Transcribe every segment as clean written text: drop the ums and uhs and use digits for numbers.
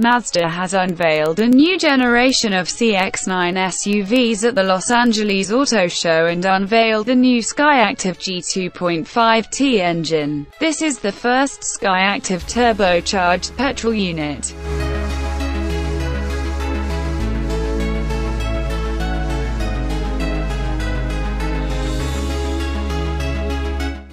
Mazda has unveiled a new generation of CX-9 SUVs at the Los Angeles Auto Show and unveiled the new Skyactiv-G 2.5T engine. This is the first Skyactiv turbocharged petrol unit.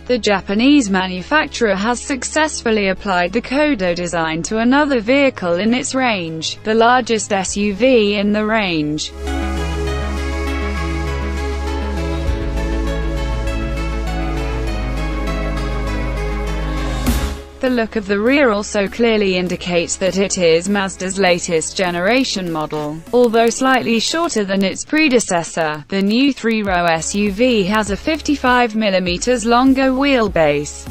The Japanese manufacturer has successfully applied the Kodo design to another vehicle in its range, the largest SUV in the range. The look of the rear also clearly indicates that it is Mazda's latest generation model. Although slightly shorter than its predecessor, the new three-row SUV has a 55 mm longer wheelbase.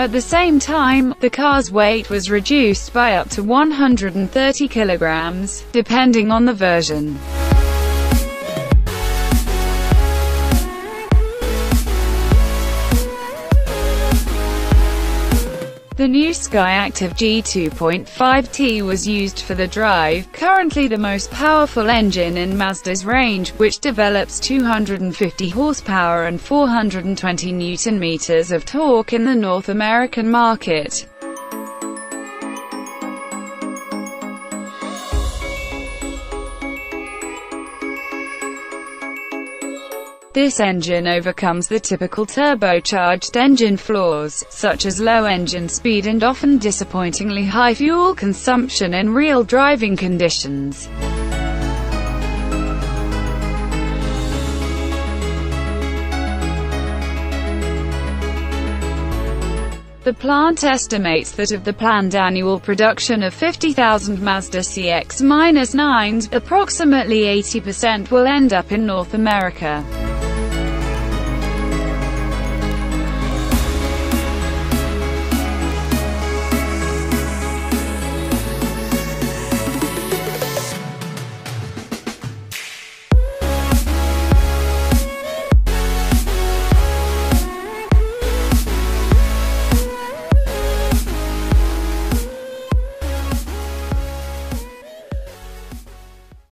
At the same time, the car's weight was reduced by up to 130 kilograms, depending on the version. The new Skyactiv-G 2.5T was used for the drive, currently the most powerful engine in Mazda's range, which develops 250 horsepower and 420 Nm of torque in the North American market. This engine overcomes the typical turbocharged engine flaws, such as low engine speed and often disappointingly high fuel consumption in real driving conditions. The plant estimates that of the planned annual production of 50,000 Mazda CX-9s, approximately 80% will end up in North America.